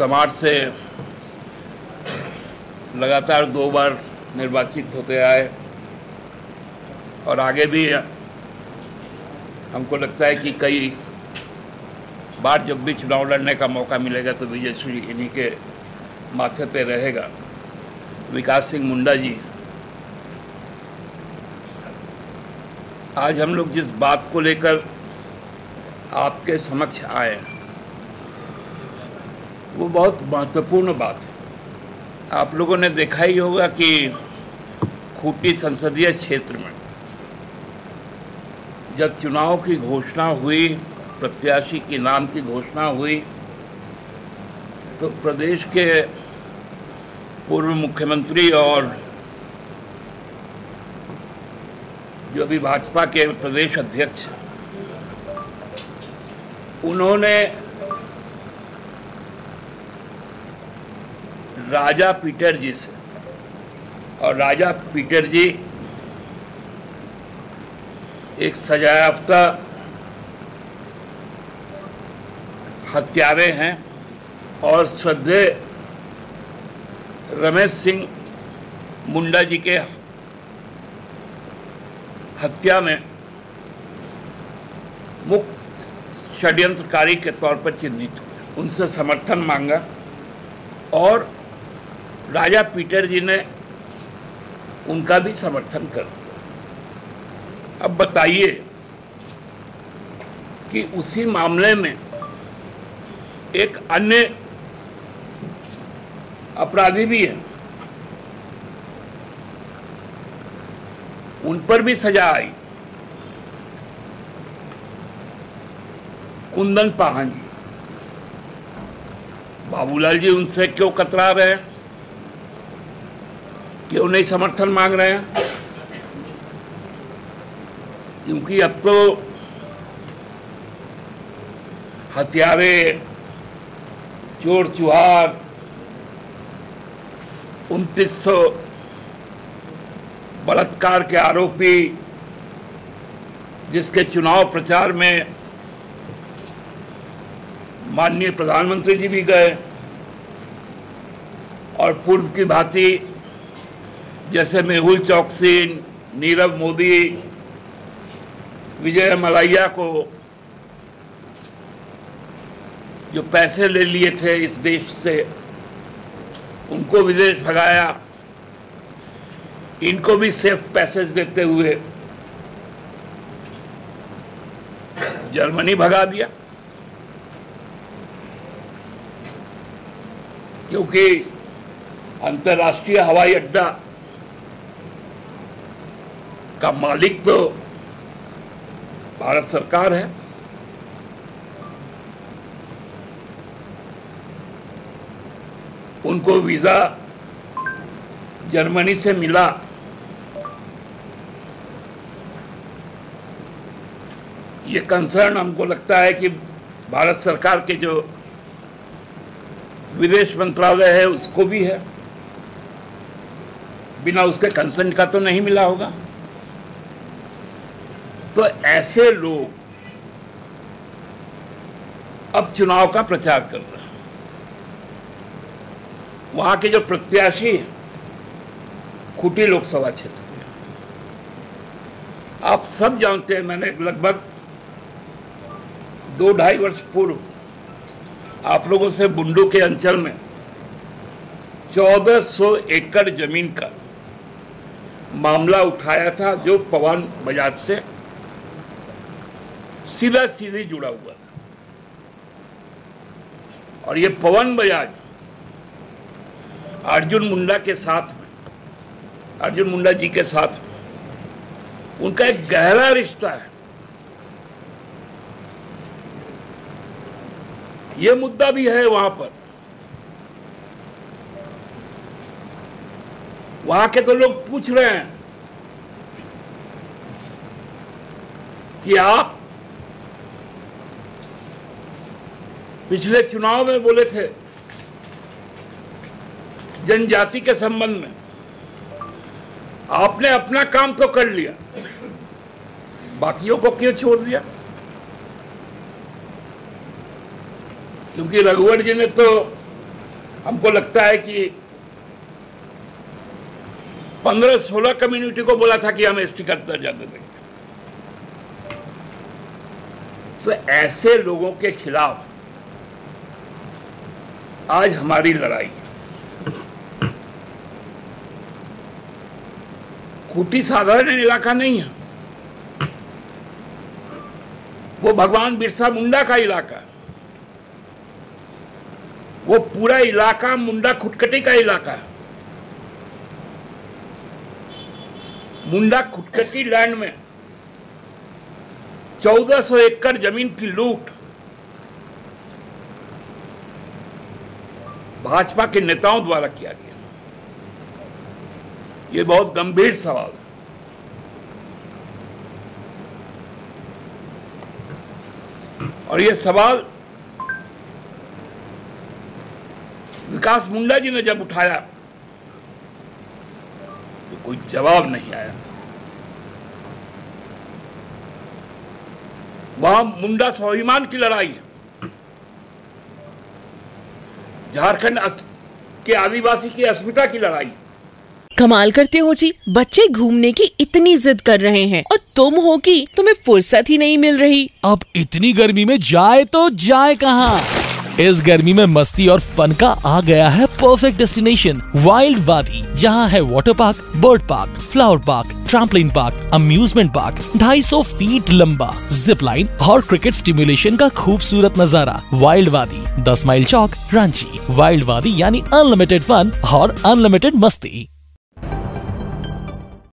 समाज से लगातार 2 बार निर्वाचित होते आए और आगे भी हमको लगता है कि कई बार जब भी चुनाव लड़ने का मौका मिलेगा तो विजय श्री इन्हीं के माथे पे रहेगा। विकास सिंह मुंडा जी, आज हम लोग जिस बात को लेकर आपके समक्ष आए वो बहुत महत्वपूर्ण बात है। आप लोगों ने देखा ही होगा कि खूटी संसदीय क्षेत्र में जब चुनाव की घोषणा हुई, प्रत्याशी के नाम की घोषणा हुई, तो प्रदेश के पूर्व मुख्यमंत्री और जो अभी भाजपा के प्रदेश अध्यक्ष, उन्होंने राजा पीटर जी से, और राजा पीटर जी एक सजायाफ्ता हत्यारे हैं और श्रद्धेय रमेश सिंह मुंडा जी के हत्या में मुख्य षड्यंत्रकारी के तौर पर चिन्हित हुए। उनसे समर्थन मांगा और राजा पीटर जी ने उनका भी समर्थन कर दिया। अब बताइए कि उसी मामले में एक अन्य अपराधी भी है, उन पर भी सजा आई, कुंदन पहान जी। बाबूलाल जी उनसे क्यों कतरा रहे हैं, क्यों नहीं समर्थन मांग रहे हैं? क्योंकि अब तो हत्यारे, चोर चुहार, 2900 बलात्कार के आरोपी जिसके चुनाव प्रचार में माननीय प्रधानमंत्री जी भी गए और पूर्व की भांति जैसे मेहुल चौकसीन, नीरव मोदी, विजय मलाइया को जो पैसे ले लिए थे इस देश से, उनको विदेश भगाया, इनको भी सेफ पैसेज देते हुए जर्मनी भगा दिया, क्योंकि अंतर्राष्ट्रीय हवाई अड्डा का मालिक तो भारत सरकार है। उनको वीज़ा जर्मनी से मिला, ये कंसर्न हमको लगता है कि भारत सरकार के जो विदेश मंत्रालय है उसको भी है, बिना उसके कंसर्न का तो नहीं मिला होगा। तो ऐसे लोग अब चुनाव का प्रचार कर रहे हैं। वहाँ के जो प्रत्याशी हैं खूटी लोकसभा क्षेत्र में, आप सब जानते हैं, मैंने लगभग 2-2.5 वर्ष पूर्व आप लोगों से बुंडू के अंचल में 1400 एकड़ जमीन का मामला उठाया था जो पवन बजाज से सीधा सीधी जुड़ा हुआ था। और ये पवन बजाज अर्जुन मुंडा के साथ में, अर्जुन मुंडा जी के साथ में उनका एक गहरा रिश्ता है। यह मुद्दा भी है वहां पर। वहां के तो लोग पूछ रहे हैं कि आप पिछले चुनाव में बोले थे जनजाति के संबंध में, आपने अपना काम तो कर लिया, बाकियों को क्यों छोड़ दिया? क्योंकि रघुवर जी ने तो हमको लगता है कि 15-16 कम्युनिटी को बोला था कि हम एसटी करता जाते थे। तो ऐसे लोगों के खिलाफ आज हमारी लड़ाई। खूटी साधारण इलाका नहीं है, वो भगवान बिरसा मुंडा का इलाका है, वो पूरा इलाका मुंडा खुटकटी का इलाका है। मुंडा खुटकटी लैंड में 1400 एकड़ जमीन की लूट भाजपा के नेताओं द्वारा किया गया। ये बहुत गंभीर सवाल है। और ये सवाल विकास मुंडा जी ने जब उठाया तो कोई जवाब नहीं आया। वहां मुंडा स्वाभिमान की लड़ाई है, झारखंड के आदिवासी की अस्मिता की लड़ाई है। कमाल करते हो जी, बच्चे घूमने की इतनी जिद कर रहे हैं और तुम हो कि तुम्हें फुर्सत ही नहीं मिल रही। अब इतनी गर्मी में जाए तो जाए कहाँ। इस गर्मी में मस्ती और फन का आ गया है परफेक्ट डेस्टिनेशन वाइल्ड वादी, जहाँ है water park, bird park, flower park, trampoline park, amusement park, 250 feet लंबा जिप लाइन और क्रिकेट स्टिमुलेशन का खूबसूरत नजारा। वाइल्ड वादी 10 माइल चौक, रांची। वाइल्ड वादी यानी अनलिमिटेड फन और अनलिमिटेड मस्ती।